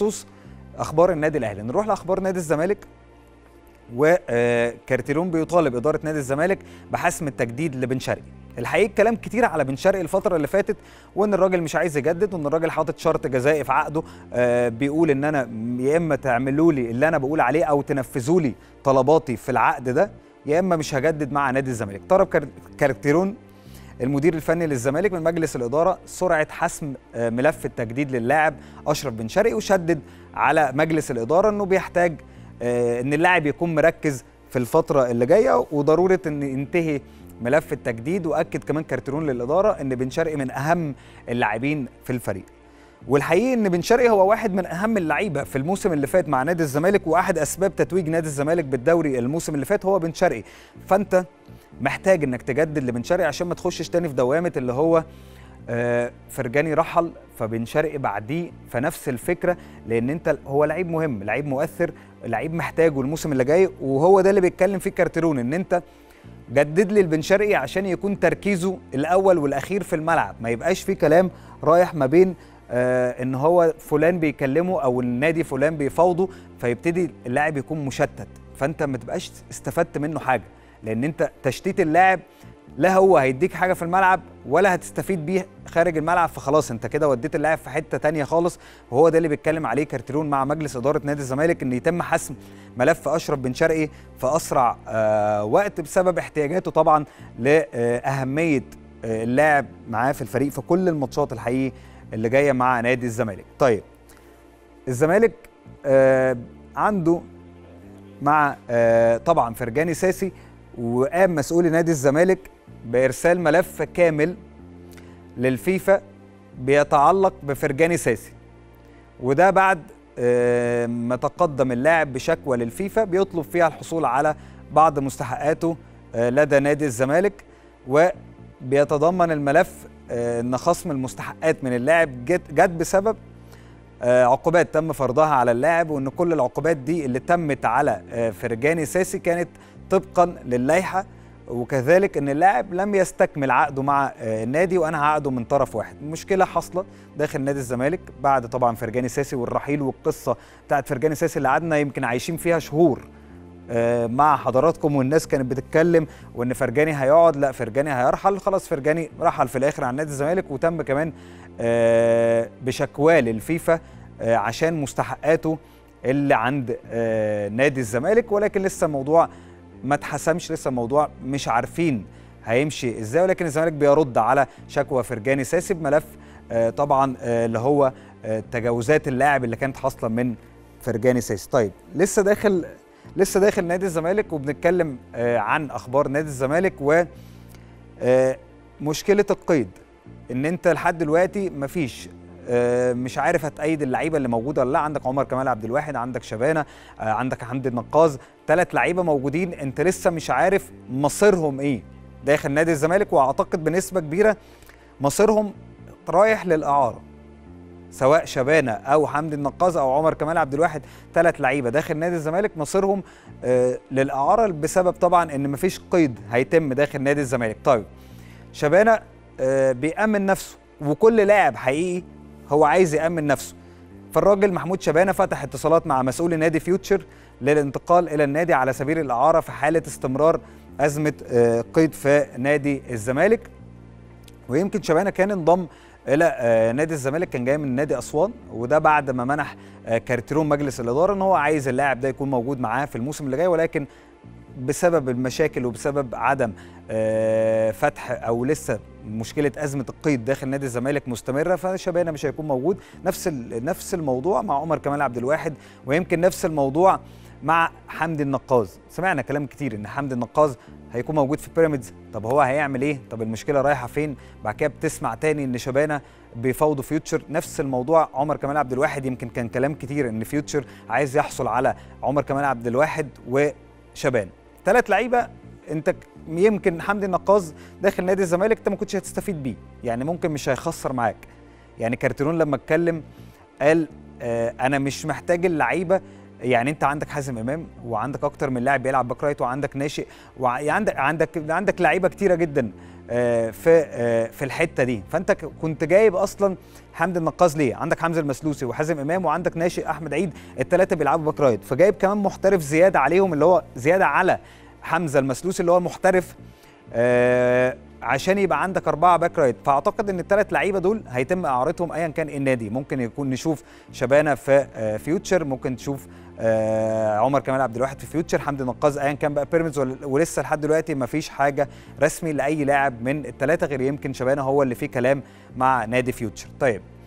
بخصوص اخبار النادي الاهلي. نروح لاخبار نادي الزمالك. وكارتيرون بيطالب اداره نادي الزمالك بحسم التجديد لبن شرقي. الحقيقه كلام كتير على بن شرقي الفتره اللي فاتت، وان الراجل مش عايز يجدد، وان الراجل حاطط شرط جزائي في عقده بيقول ان انا يا اما تعملوا لي اللي انا بقول عليه او تنفذوا لي طلباتي في العقد ده، يا اما مش هجدد مع نادي الزمالك. طلب كارتيرون المدير الفني للزمالك من مجلس الإدارة سرعة حسم ملف التجديد للاعب أشرف بن شرقي، وشدد على مجلس الإدارة أنه بيحتاج أن اللاعب يكون مركز في الفترة اللي جاية وضرورة أن ينتهي ملف التجديد. وأكد كمان كارتيرون للإدارة أن بن شرقي من أهم اللاعبين في الفريق. والحقيقة أن بن شرقي هو واحد من أهم اللعيبة في الموسم اللي فات مع نادي الزمالك، وأحد أسباب تتويج نادي الزمالك بالدوري الموسم اللي فات هو بن شرقي. فأنت محتاج انك تجدد لبن شرقي عشان ما تخشش تاني في دوامه اللي هو فرجاني رحل فبن شرقي بعديه فنفس الفكره، لان انت هو لعيب مهم، لعيب مؤثر، لعيب محتاجه الموسم اللي جاي. وهو ده اللي بيتكلم فيه كارتيرون، ان انت جدد لي البن شرقي عشان يكون تركيزه الاول والاخير في الملعب، ما يبقاش في كلام رايح ما بين ان هو فلان بيكلمه او النادي فلان بيفاوضه فيبتدي اللاعب يكون مشتت، فانت ما تبقاش استفدت منه حاجه، لأن أنت تشتيت اللاعب لا هو هيديك حاجة في الملعب ولا هتستفيد بيه خارج الملعب، فخلاص أنت كده وديت اللاعب في حتة تانية خالص. وهو ده اللي بيتكلم عليه كارتيرون مع مجلس إدارة نادي الزمالك، إن يتم حسم ملف أشرف بن شرقي في أسرع وقت بسبب احتياجاته طبعا لأهمية اللاعب معاه في الفريق في كل الماتشات الحقيقي اللي جاية مع نادي الزمالك. طيب الزمالك عنده مع طبعا فرجاني ساسي، وقام مسؤول نادي الزمالك بإرسال ملف كامل للفيفا بيتعلق بفرجاني ساسي، وده بعد ما تقدم اللاعب بشكوى للفيفا بيطلب فيها الحصول على بعض مستحقاته لدى نادي الزمالك. وبيتضمن الملف أن خصم المستحقات من اللاعب جت بسبب عقوبات تم فرضها على اللاعب، وأن كل العقوبات دي اللي تمت على فرجاني ساسي كانت طبقا للائحه، وكذلك ان اللاعب لم يستكمل عقده مع النادي وانهى عقده من طرف واحد. مشكله حاصله داخل نادي الزمالك بعد طبعا فرجاني ساسي والرحيل والقصه بتاعت فرجاني ساسي اللي قعدنا يمكن عايشين فيها شهور مع حضراتكم، والناس كانت بتتكلم وان فرجاني هيقعد، لا فرجاني هيرحل، خلاص فرجاني رحل في الاخر عن نادي الزمالك، وتم كمان بشكوى للفيفا عشان مستحقاته اللي عند نادي الزمالك. ولكن لسه الموضوع ما اتحسمش، لسه الموضوع مش عارفين هيمشي ازاي، ولكن الزمالك بيرد على شكوى فرجاني ساسي بملف طبعا اللي هو تجاوزات اللاعب اللي كانت حاصله من فرجاني ساسي. طيب لسه داخل نادي الزمالك، وبنتكلم عن اخبار نادي الزمالك ومشكله القيد، ان انت لحد دلوقتي مفيش مش عارف هتأيد اللعيبه اللي موجوده ولا لا. عندك عمر كمال عبد الواحد، عندك شبانه، عندك حمد النقاز، 3 لعيبه موجودين انت لسه مش عارف مصيرهم ايه داخل نادي الزمالك، واعتقد بنسبه كبيره مصيرهم رايح للاعاره، سواء شبانه او حمد النقاز او عمر كمال عبد الواحد، 3 لعيبه داخل نادي الزمالك مصيرهم للاعاره بسبب طبعا ان مفيش قيد هيتم داخل نادي الزمالك. طيب شبانه بيأمن نفسه، وكل لاعب حقيقي هو عايز يأمن نفسه، فالراجل محمود شبانه فتح اتصالات مع مسؤول نادي فيوتشر للانتقال الى النادي على سبيل الاعاره في حاله استمرار ازمه قيد في نادي الزمالك. ويمكن شبانه كان انضم الى نادي الزمالك، كان جاي من نادي اسوان، وده بعد ما منح كارتيرون مجلس الاداره ان هو عايز اللاعب ده يكون موجود معاه في الموسم اللي جاي، ولكن بسبب المشاكل وبسبب عدم فتح او لسه مشكله ازمه القيد داخل نادي الزمالك مستمره، فشبانه مش هيكون موجود. نفس الموضوع مع عمر كمال عبد الواحد، ويمكن نفس الموضوع مع حمد النقاز. سمعنا كلام كتير ان حمد النقاز هيكون موجود في بيراميدز، طب هو هيعمل ايه؟ طب المشكله رايحه فين؟ بعد كده بتسمع تاني ان شبانه بيفاوضوا فيوتشر، نفس الموضوع عمر كمال عبد الواحد. يمكن كان كلام كتير ان فيوتشر عايز يحصل على عمر كمال عبد الواحد وشبانه، 3 لعيبه انت يمكن حمد النقاز داخل نادي الزمالك انت ما كنتش هتستفيد بيه، يعني ممكن مش هيخسر معاك. يعني كارتيرون لما اتكلم قال انا مش محتاج اللعيبه يعني انت عندك حازم امام وعندك اكتر من لاعب بيلعب باك رايت وعندك ناشئ وعندك لعيبه كتيره جدا في الحته دي. فانت كنت جايب اصلا حمد النقاز ليه؟ عندك حمزه المسلوسي وحازم امام وعندك ناشئ احمد عيد، الثلاثه بيلعبوا باك رايت، فجايب كمان محترف زياده عليهم اللي هو زياده على حمزه المسلوسي اللي هو محترف عشان يبقى عندك 4 باك رايت. فاعتقد ان ال3 لعيبه دول هيتم اعارتهم ايا كان النادي، ممكن يكون نشوف شبانه في فيوتشر، ممكن تشوف عمر كمال عبد الواحد في فيوتشر، حمد النقاز ايا كان بقى بيراميدز، ولسه لحد دلوقتي ما فيش حاجه رسمي لاي لاعب من ال3 غير يمكن شبانه هو اللي فيه كلام مع نادي فيوتشر. طيب